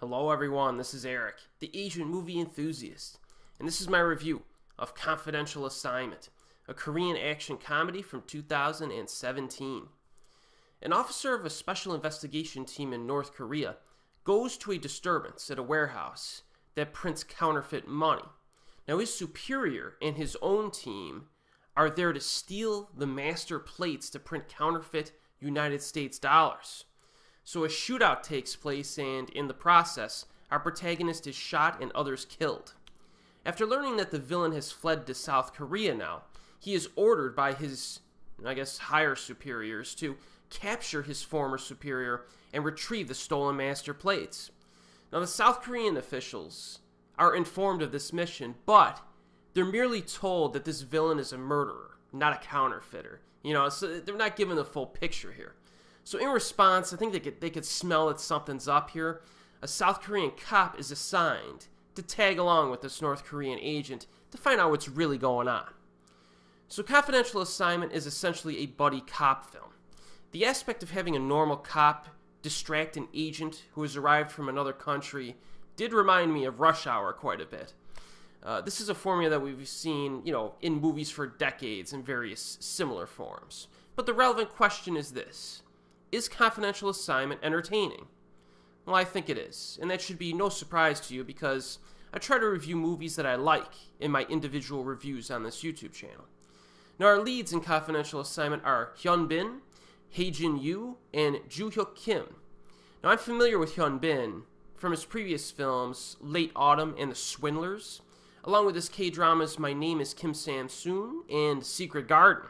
Hello everyone, this is Eric, the Asian movie enthusiast, and this is my review of Confidential Assignment, a Korean action comedy from 2017. An officer of a special investigation team in North Korea goes to a disturbance at a warehouse that prints counterfeit money. Now his superior and his own team are there to steal the master plates to print counterfeit United States dollars. So a shootout takes place, and in the process, our protagonist is shot and others killed. After learning that the villain has fled to South Korea now, he is ordered by his, I guess, higher superiors to capture his former superior and retrieve the stolen master plates. Now the South Korean officials are informed of this mission, but they're merely told that this villain is a murderer, not a counterfeiter. You know, so they're not given the full picture here. So in response, I think they could smell that something's up here. A South Korean cop is assigned to tag along with this North Korean agent to find out what's really going on. So Confidential Assignment is essentially a buddy cop film. The aspect of having a normal cop distract an agent who has arrived from another country did remind me of Rush Hour quite a bit. This is a formula that we've seen, you know, in movies for decades in various similar forms. But the relevant question is this. Is Confidential Assignment entertaining? Well, I think it is, and that should be no surprise to you because I try to review movies that I like in my individual reviews on this YouTube channel. Now, our leads in Confidential Assignment are Hyun Bin, Hae-jin Yu, and Joo-hyuk Kim. Now, I'm familiar with Hyun Bin from his previous films, Late Autumn and The Swindlers, along with his K-dramas My Name is Kim Sam Soon and Secret Garden.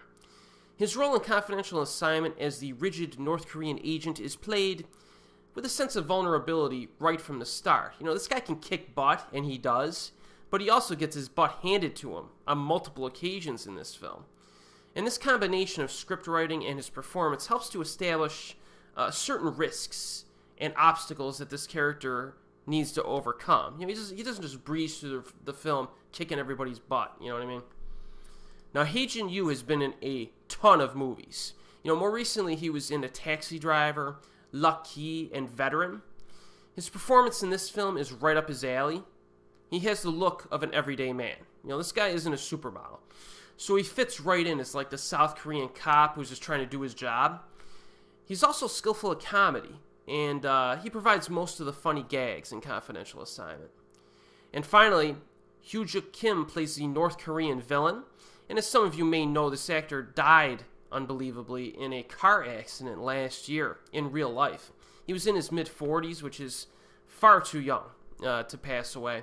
His role in Confidential Assignment as the rigid North Korean agent is played with a sense of vulnerability right from the start. You know, this guy can kick butt, and he does, but he also gets his butt handed to him on multiple occasions in this film. And this combination of script writing and his performance helps to establish certain risks and obstacles that this character needs to overcome. You know, he doesn't just breeze through the film kicking everybody's butt, you know what I mean? Now, Hae-jin Yu has been in a ton of movies. You know, more recently he was in A Taxi Driver, Luck Key, and Veteran. His performance in this film is right up his alley. He has the look of an everyday man. You know, this guy isn't a supermodel. So he fits right in as like the South Korean cop who's just trying to do his job. He's also skillful at comedy, and he provides most of the funny gags in Confidential Assignment. And finally, Joo-hyuk Kim plays the North Korean villain. And as some of you may know, this actor died, unbelievably, in a car accident last year in real life. He was in his mid-40s, which is far too young to pass away.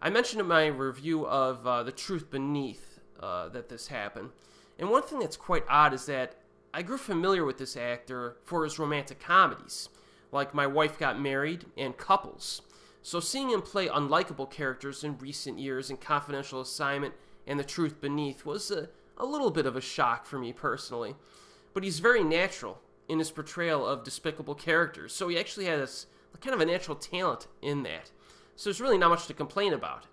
I mentioned in my review of The Truth Beneath that this happened. And one thing that's quite odd is that I grew familiar with this actor for his romantic comedies, like My Wife Got Married and Couples. So seeing him play unlikable characters in recent years in Confidential Assignment and The Truth Beneath was a little bit of a shock for me personally. But he's very natural in his portrayal of despicable characters, so he actually has kind of a natural talent in that. So there's really not much to complain about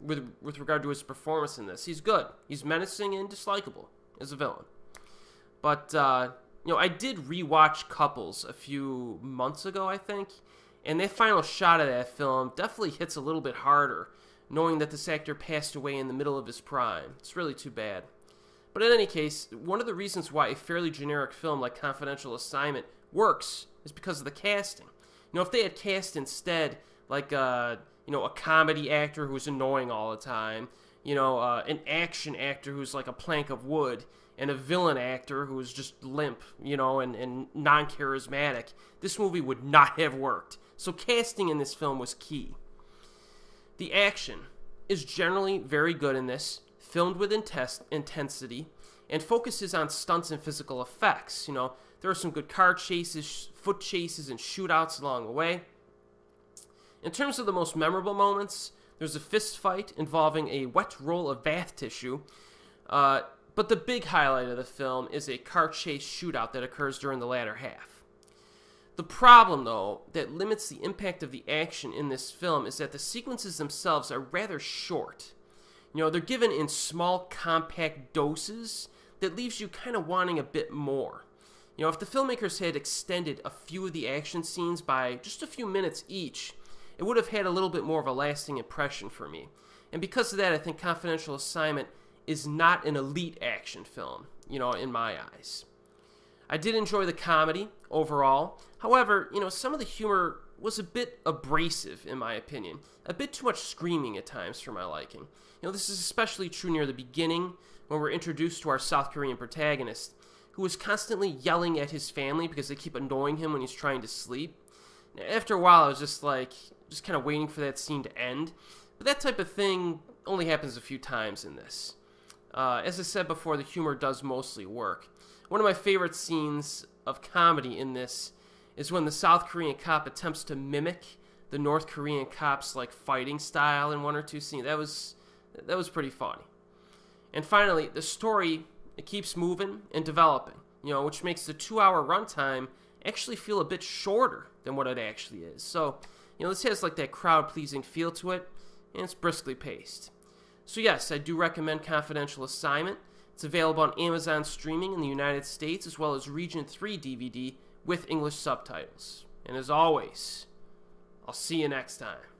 with regard to his performance in this. He's good. He's menacing and dislikable as a villain. But, you know, I did rewatch Couples a few months ago, I think, and that final shot of that film definitely hits a little bit harder, knowing that this actor passed away in the middle of his prime. It's really too bad. But in any case, one of the reasons why a fairly generic film like Confidential Assignment works is because of the casting. You know, if they had cast instead, like, you know, a comedy actor who's annoying all the time, you know, an action actor who's like a plank of wood, and a villain actor who's just limp, you know, and non-charismatic, this movie would not have worked. So casting in this film was key. The action is generally very good in this, filmed with intensity, and focuses on stunts and physical effects. You know, there are some good car chases, foot chases, and shootouts along the way. In terms of the most memorable moments, there's a fist fight involving a wet roll of bath tissue, but the big highlight of the film is a car chase shootout that occurs during the latter half. The problem, though, that limits the impact of the action in this film is that the sequences themselves are rather short. You know, they're given in small, compact doses that leaves you kind of wanting a bit more. You know, if the filmmakers had extended a few of the action scenes by just a few minutes each, it would have had a little bit more of a lasting impression for me. And because of that, I think Confidential Assignment is not an elite action film, you know, in my eyes. I did enjoy the comedy overall. However, you know, some of the humor was a bit abrasive, in my opinion. A bit too much screaming at times for my liking. You know, this is especially true near the beginning, when we're introduced to our South Korean protagonist, who is constantly yelling at his family because they keep annoying him when he's trying to sleep. Now, after a while, I was just like, just kind of waiting for that scene to end. But that type of thing only happens a few times in this. As I said before, the humor does mostly work. One of my favorite scenes of comedy in this is when the South Korean cop attempts to mimic the North Korean cop's like fighting style in one or two scenes. That was pretty funny. And finally, the story, it keeps moving and developing, you know, which makes the 2-hour runtime actually feel a bit shorter than what it actually is. So, you know, this has like that crowd-pleasing feel to it, and it's briskly paced. So yes, I do recommend Confidential Assignment. It's available on Amazon Streaming in the United States, as well as Region 3 DVD with English subtitles. And as always, I'll see you next time.